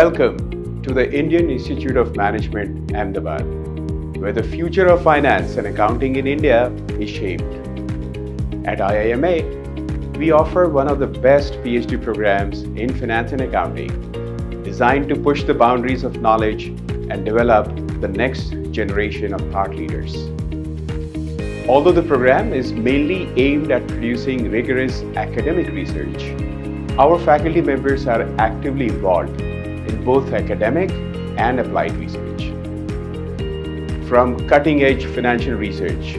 Welcome to the Indian Institute of Management, Ahmedabad, where the future of finance and accounting in India is shaped. At IIMA, we offer one of the best PhD programs in finance and accounting, designed to push the boundaries of knowledge and develop the next generation of thought leaders. Although the program is mainly aimed at producing rigorous academic research, our faculty members are actively involved in both academic and applied research. From cutting-edge financial research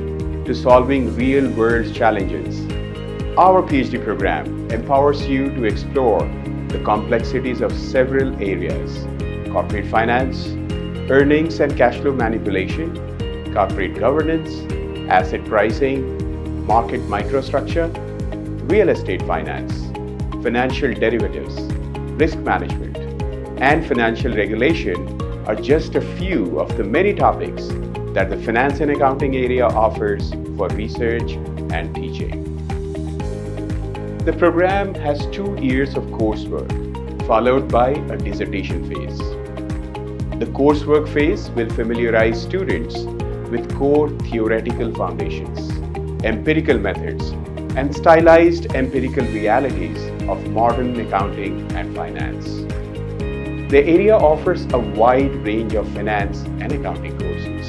to solving real-world challenges, our PhD program empowers you to explore the complexities of several areas: corporate finance, earnings and cash flow manipulation, corporate governance, asset pricing, market microstructure, real estate finance, financial derivatives, risk management, and financial regulation are just a few of the many topics that the finance and accounting area offers for research and teaching. The program has 2 years of coursework, followed by a dissertation phase. The coursework phase will familiarize students with core theoretical foundations, empirical methods, and stylized empirical realities of modern accounting and finance. The area offers a wide range of finance and accounting courses.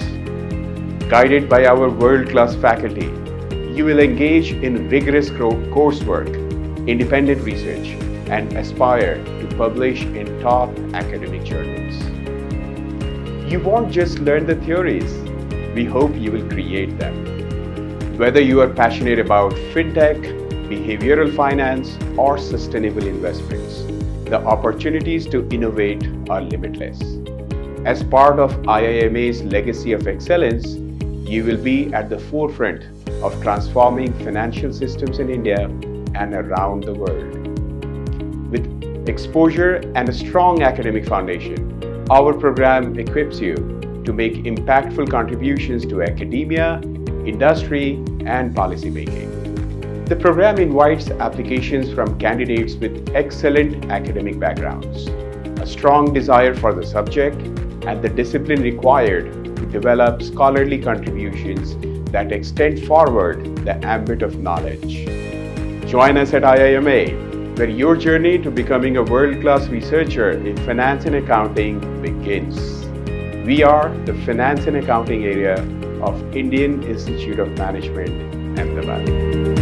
Guided by our world-class faculty, you will engage in rigorous coursework, independent research, and aspire to publish in top academic journals. You won't just learn the theories, we hope you will create them. Whether you are passionate about fintech, behavioral finance, or sustainable investments, the opportunities to innovate are limitless. As part of IIMA's legacy of excellence, you will be at the forefront of transforming financial systems in India and around the world. With exposure and a strong academic foundation, our program equips you to make impactful contributions to academia, industry, and policy making. The program invites applications from candidates with excellent academic backgrounds, a strong desire for the subject, and the discipline required to develop scholarly contributions that extend forward the ambit of knowledge. Join us at IIMA, where your journey to becoming a world-class researcher in finance and accounting begins. We are the Finance and Accounting area of Indian Institute of Management, Ahmedabad.